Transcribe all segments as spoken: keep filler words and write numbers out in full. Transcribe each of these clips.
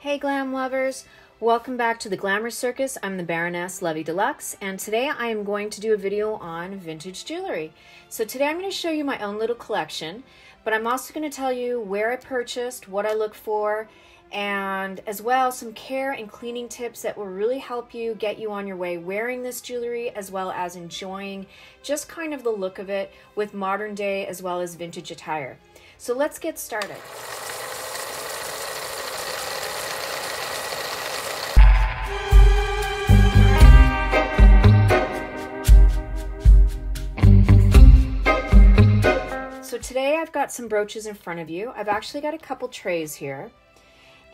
Hey glam lovers, welcome back to the Glamour Circus. I'm the Baroness Lovey Deluxe, and today I am going to do a video on vintage jewelry. So today I'm going to show you my own little collection, but I'm also going to tell you where I purchased, what I look for, and as well some care and cleaning tips that will really help you get you on your way wearing this jewelry, as well as enjoying just kind of the look of it with modern day as well as vintage attire. So let's get started. Today I've got some brooches in front of you. I've actually got a couple trays here,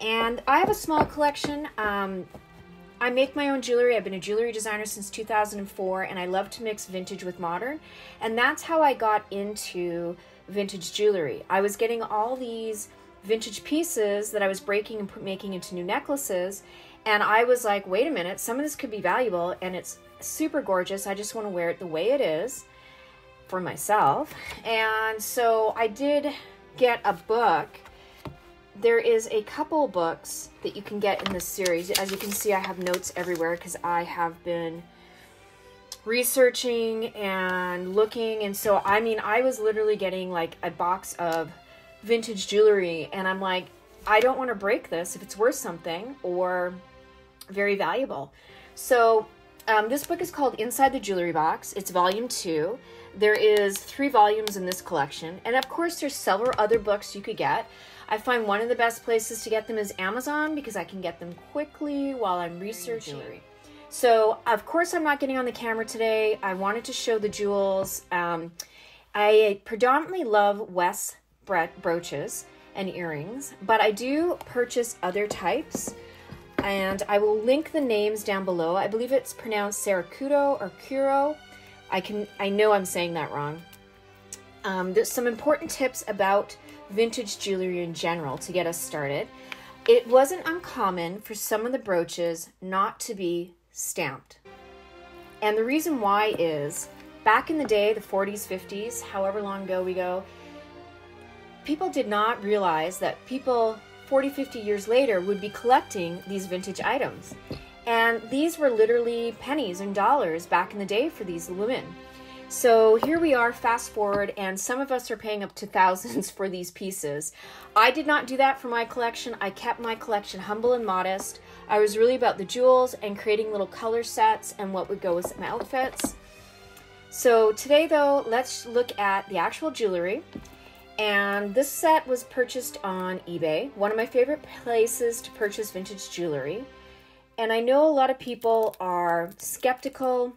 and I have a small collection. Um, I make my own jewelry. I've been a jewelry designer since two thousand four, and I love to mix vintage with modern, and that's how I got into vintage jewelry. I was getting all these vintage pieces that I was breaking and making into new necklaces, and I was like, wait a minute, some of this could be valuable, and it's super gorgeous. I just want to wear it the way it is for myself. And so I did get a book. There is a couple books that you can get in this series. As you can see, I have notes everywhere because I have been researching and looking, and so I mean I was literally getting like a box of vintage jewelry, and I'm like, I don't want to break this if it's worth something or very valuable. So Um, this book is called Inside the Jewelry Box. It's volume two. There is three volumes in this collection. And of course, there's several other books you could get. I find one of the best places to get them is Amazon, because I can get them quickly while I'm researching jewelry. So of course, I'm not getting on the camera today. I wanted to show the jewels. Um, I predominantly love Weiss brooches and earrings, but I do purchase other types. And I will link the names down below. I believe it's pronounced Saracuto or Kuro. I can, I know I'm saying that wrong. Um, there's some important tips about vintage jewelry in general to get us started. It wasn't uncommon for some of the brooches not to be stamped. And the reason why is, back in the day, the forties, fifties, however long ago we go, people did not realize that people forty, fifty years later would be collecting these vintage items. And these were literally pennies and dollars back in the day for these women. So here we are, fast forward, and some of us are paying up to thousands for these pieces. I did not do that for my collection. I kept my collection humble and modest. I was really about the jewels and creating little color sets and what would go with some outfits. So today though, let's look at the actual jewelry. And this set was purchased on eBay, one of my favorite places to purchase vintage jewelry. And I know a lot of people are skeptical,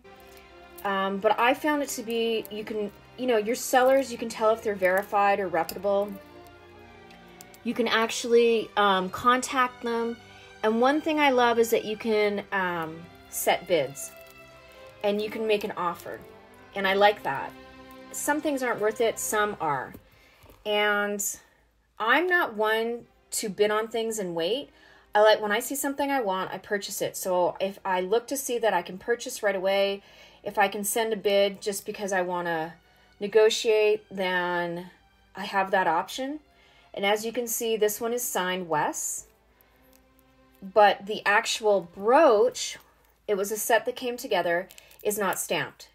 um, but I found it to be, you can, you know, your sellers, you can tell if they're verified or reputable. You can actually um, contact them. And one thing I love is that you can um, set bids and you can make an offer. And I like that. Some things aren't worth it, some are. And I'm not one to bid on things and wait. I like, when I see something I want, I purchase it. So if I look to see that I can purchase right away, if I can send a bid just because I want to negotiate, then I have that option. And as you can see, this one is signed Weiss, but the actual brooch, it was a set that came together, is not stamped.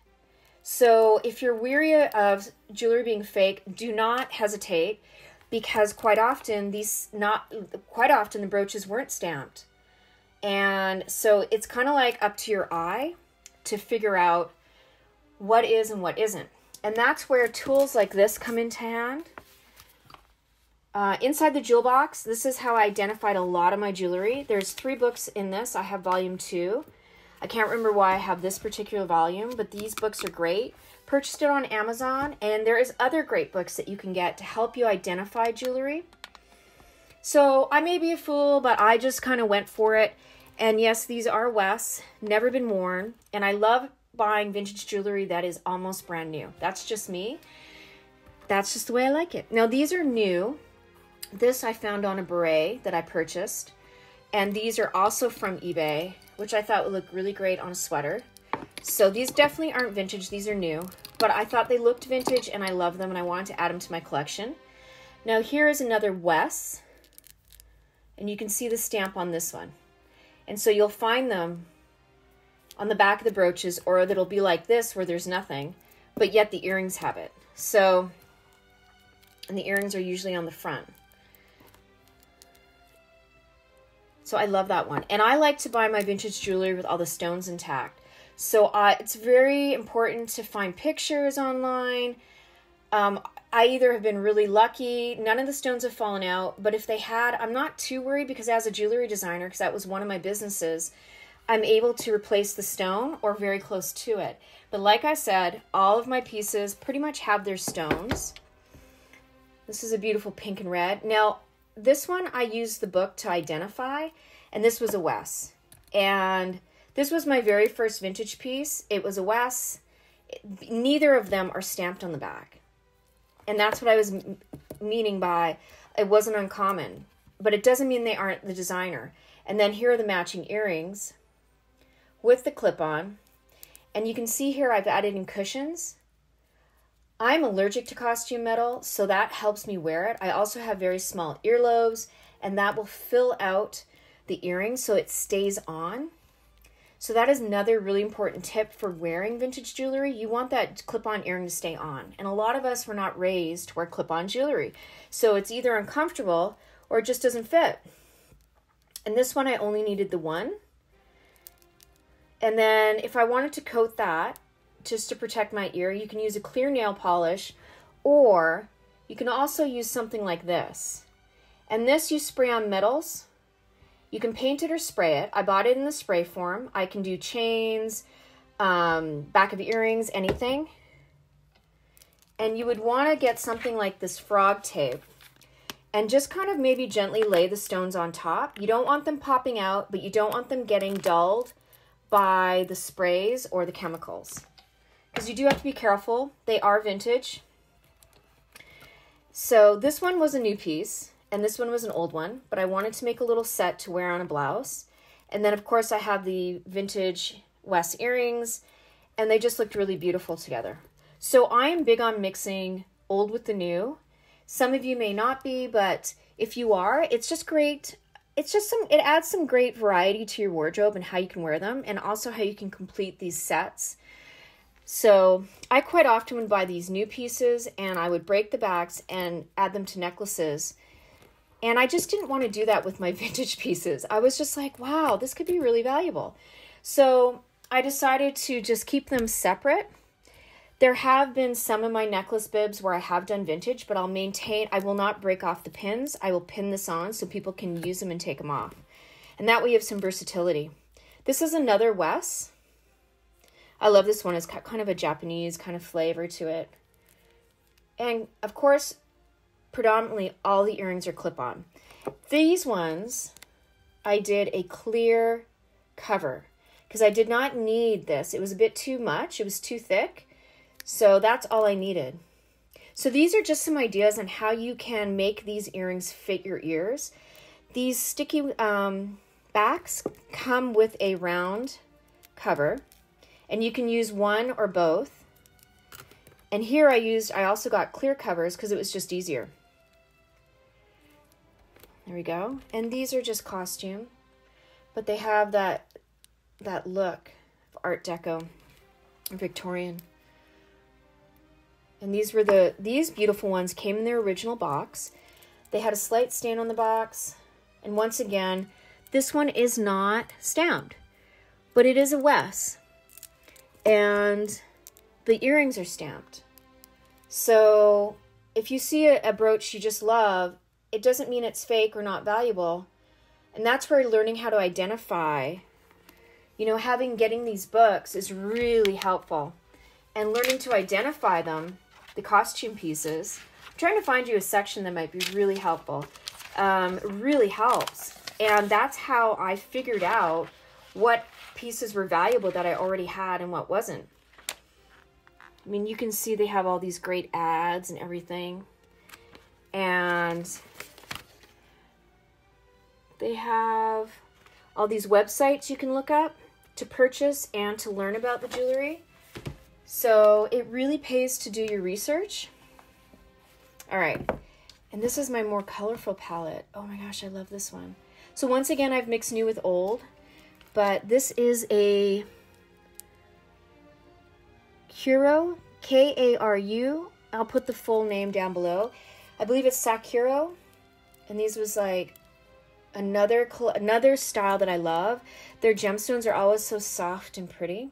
So if you're weary of jewelry being fake, do not hesitate, because quite often these not quite often the brooches weren't stamped. And so it's kind of like up to your eye to figure out what is and what isn't. And that's where tools like this come into hand. Uh, inside the Jewel Box, this is how I identified a lot of my jewelry. There's three books in this. I have volume two. I can't remember why I have this particular volume, but these books are great. Purchased it on Amazon, and there is other great books that you can get to help you identify jewelry. So I may be a fool, but I just kind of went for it. And yes, these are Weiss, never been worn. And I love buying vintage jewelry that is almost brand new. That's just me. That's just the way I like it. Now these are new. This I found on a beret that I purchased. And these are also from eBay, which I thought would look really great on a sweater. So these definitely aren't vintage, these are new, but I thought they looked vintage and I love them and I wanted to add them to my collection. Now here is another Weiss. and you can see the stamp on this one. And so you'll find them on the back of the brooches, or it'll be like this where there's nothing, but yet the earrings have it. So, and the earrings are usually on the front. So I love that one. And I like to buy my vintage jewelry with all the stones intact. So uh, it's very important to find pictures online. Um, I either have been really lucky, none of the stones have fallen out, but if they had, I'm not too worried because as a jewelry designer, because that was one of my businesses, I'm able to replace the stone or very close to it. But like I said, all of my pieces pretty much have their stones. This is a beautiful pink and red. Now, this one I used the book to identify, and this was a Weiss. And this was my very first vintage piece. It was a Weiss. Neither of them are stamped on the back. And that's what I was meaning by it wasn't uncommon. But it doesn't mean they aren't the designer. And then here are the matching earrings with the clip-on. And you can see here I've added in cushions. I'm allergic to costume metal, so that helps me wear it. I also have very small earlobes, and that will fill out the earring so it stays on. So that is another really important tip for wearing vintage jewelry. You want that clip-on earring to stay on. And a lot of us were not raised to wear clip-on jewelry. So it's either uncomfortable or it just doesn't fit. And this one, I only needed the one. And then if I wanted to coat that, just to protect my ear, you can use a clear nail polish, or you can also use something like this. And this you spray on metals. You can paint it or spray it. I bought it in the spray form. I can do chains, um, back of earrings, anything. And you would want to get something like this frog tape and just kind of maybe gently lay the stones on top. You don't want them popping out, but you don't want them getting dulled by the sprays or the chemicals. Because you do have to be careful. They are vintage. So this one was a new piece. And this one was an old one, but I wanted to make a little set to wear on a blouse. And then, of course, I have the vintage Weiss earrings, and they just looked really beautiful together. So I am big on mixing old with the new. Some of you may not be, but if you are, it's just great. It's just some, it adds some great variety to your wardrobe and how you can wear them, and also how you can complete these sets. So I quite often would buy these new pieces, and I would break the backs and add them to necklaces. And I just didn't want to do that with my vintage pieces. I was just like, wow, this could be really valuable. So I decided to just keep them separate. There have been some of my necklace bibs where I have done vintage, but I'll maintain, I will not break off the pins. I will pin this on so people can use them and take them off. And that way you have some versatility. This is another Weiss. I love this one. It's got kind of a Japanese kind of flavor to it. And of course, predominantly all the earrings are clip-on. These ones, I did a clear cover because I did not need this. It was a bit too much. It was too thick. So that's all I needed. So these are just some ideas on how you can make these earrings fit your ears. These sticky um, backs come with a round cover, and you can use one or both. And here I used, I also got clear covers because it was just easier. There we go. And these are just costume, but they have that that look of Art Deco, Victorian. And these were the these beautiful ones came in their original box. They had a slight stain on the box. And once again, this one is not stamped, but it is a Weiss. And the earrings are stamped. So if you see a, a brooch you just love, it doesn't mean it's fake or not valuable. And that's where learning how to identify, you know, having, getting these books is really helpful. And learning to identify them, the costume pieces. I'm trying to find you a section that might be really helpful. Um, really helps. And that's how I figured out what pieces were valuable that I already had and what wasn't. I mean, you can see they have all these great ads and everything. And they have all these websites you can look up to purchase and to learn about the jewelry. So it really pays to do your research. All right. And this is my more colorful palette. Oh my gosh, I love this one. So once again, I've mixed new with old, but this is a Kuro, K A R U. I'll put the full name down below. I believe it's Sakura, and these was like another another style that I love. Their gemstones are always so soft and pretty.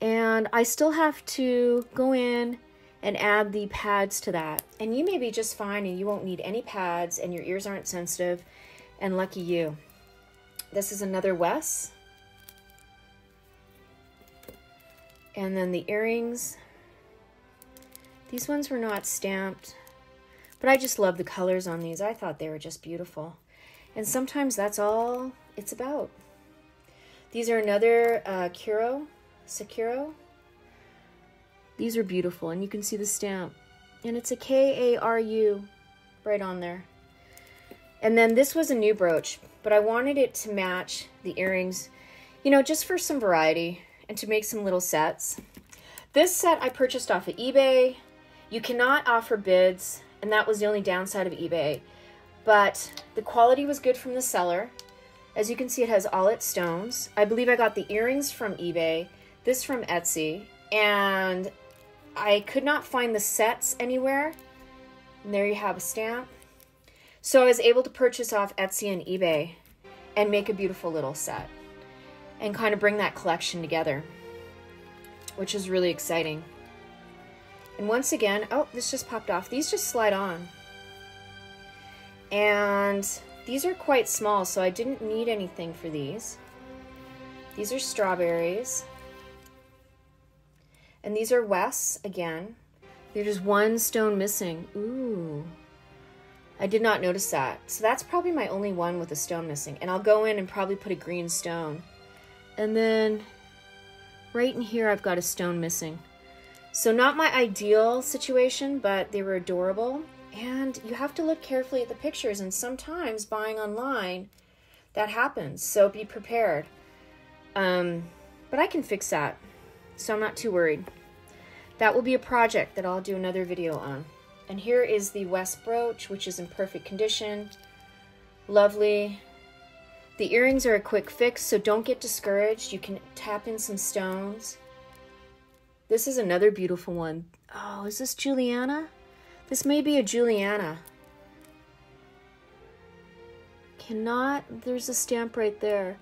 And I still have to go in and add the pads to that. And you may be just fine and you won't need any pads and your ears aren't sensitive, and lucky you. This is another Weiss. And then the earrings. These ones were not stamped, but I just love the colors on these. I thought they were just beautiful. And sometimes that's all it's about. These are another uh, Kuro. Sakura. These are beautiful, and you can see the stamp, and it's a K A R U right on there. And then this was a new brooch, but I wanted it to match the earrings, you know, just for some variety and to make some little sets. This set I purchased off of eBay. You cannot offer bids, and that was the only downside of eBay, but the quality was good from the seller. As you can see, it has all its stones. I believe I got the earrings from eBay, this from Etsy, and I could not find the sets anywhere. And there you have a stamp. So I was able to purchase off Etsy and eBay and make a beautiful little set and kind of bring that collection together, which is really exciting. And once again, oh, this just popped off. These just slide on. And these are quite small, so I didn't need anything for these. These are strawberries. And these are Weiss again. There's one stone missing. Ooh. I did not notice that. So that's probably my only one with a stone missing. And I'll go in and probably put a green stone. And then right in here, I've got a stone missing. So not my ideal situation, but they were adorable. And you have to look carefully at the pictures, and sometimes buying online, that happens. So be prepared. Um, but I can fix that, so I'm not too worried. That will be a project that I'll do another video on. And here is the Weiss brooch, which is in perfect condition. Lovely. The earrings are a quick fix, so don't get discouraged. You can tap in some stones. This is another beautiful one. Oh, is this Julianna? This may be a Julianna. Cannot, there's a stamp right there.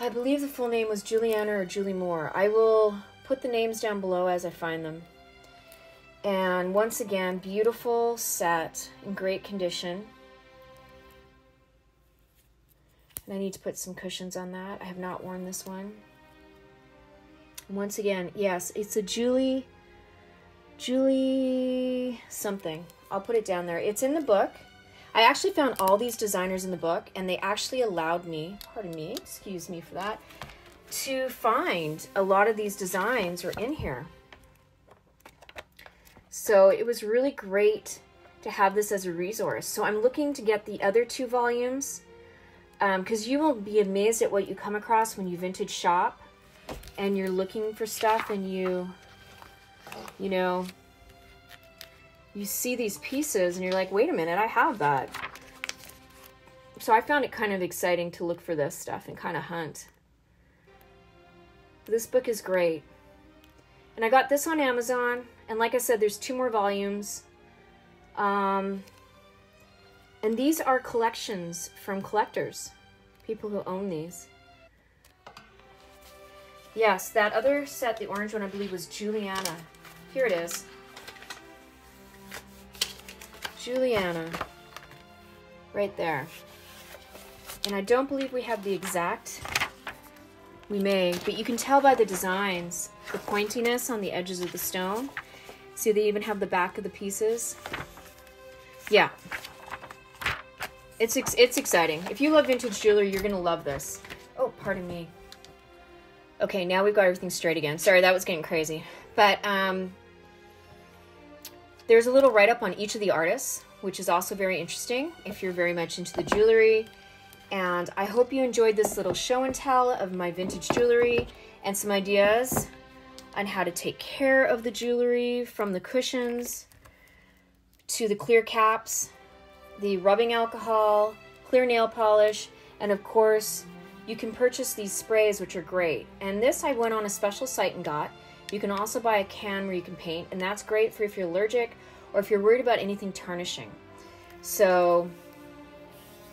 I believe the full name was Julianna or Julie Moore. I will put the names down below as I find them. And once again, beautiful set in great condition. And I need to put some cushions on that. I have not worn this one. And once again, yes, it's a Julie. Julie something. I'll put it down there. It's in the book. I actually found all these designers in the book, and they actually allowed me, pardon me, excuse me for that, to find a lot of these designs were in here. So it was really great to have this as a resource. So I'm looking to get the other two volumes, because um, you will be amazed at what you come across when you vintage shop and you're looking for stuff, and you You know, you see these pieces and you're like, wait a minute, I have that. So I found it kind of exciting to look for this stuff and kind of hunt. This book is great. And I got this on Amazon. And like I said, there's two more volumes. Um, and these are collections from collectors, people who own these. Yes, that other set, the orange one, I believe was Julianna. Here it is. Julianna. Right there. And I don't believe we have the exact. We may, but you can tell by the designs, the pointiness on the edges of the stone. See, they even have the back of the pieces. Yeah. It's, ex it's exciting. If you love vintage jewelry, you're going to love this. Oh, pardon me. Okay, now we've got everything straight again. Sorry, that was getting crazy. But um, there's a little write-up on each of the artists, which is also very interesting if you're very much into the jewelry. And I hope you enjoyed this little show and tell of my vintage jewelry and some ideas on how to take care of the jewelry, from the cushions to the clear caps, the rubbing alcohol, clear nail polish, and of course, you can purchase these sprays, which are great. And this I went on a special site and got. You can also buy a can where you can paint, and that's great for if you're allergic or if you're worried about anything tarnishing. So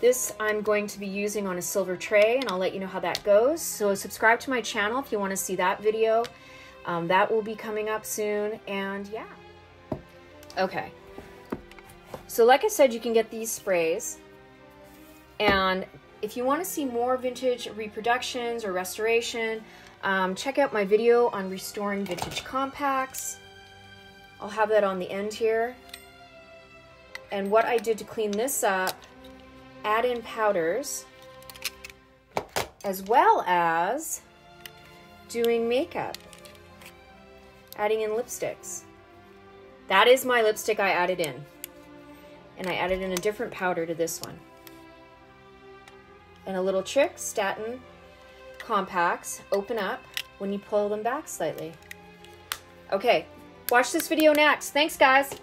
this I'm going to be using on a silver tray, and I'll let you know how that goes. So subscribe to my channel if you want to see that video. Um, that will be coming up soon, and yeah. Okay. So like I said, you can get these sprays, and if you want to see more vintage reproductions or restoration, um, check out my video on restoring vintage compacts. I'll have that on the end here. And what I did to clean this up, add in powders, as well as doing makeup, adding in lipsticks. That is my lipstick I added in. And I added in a different powder to this one. And a little trick, satin compacts open up when you pull them back slightly. Okay, watch this video next. Thanks, guys.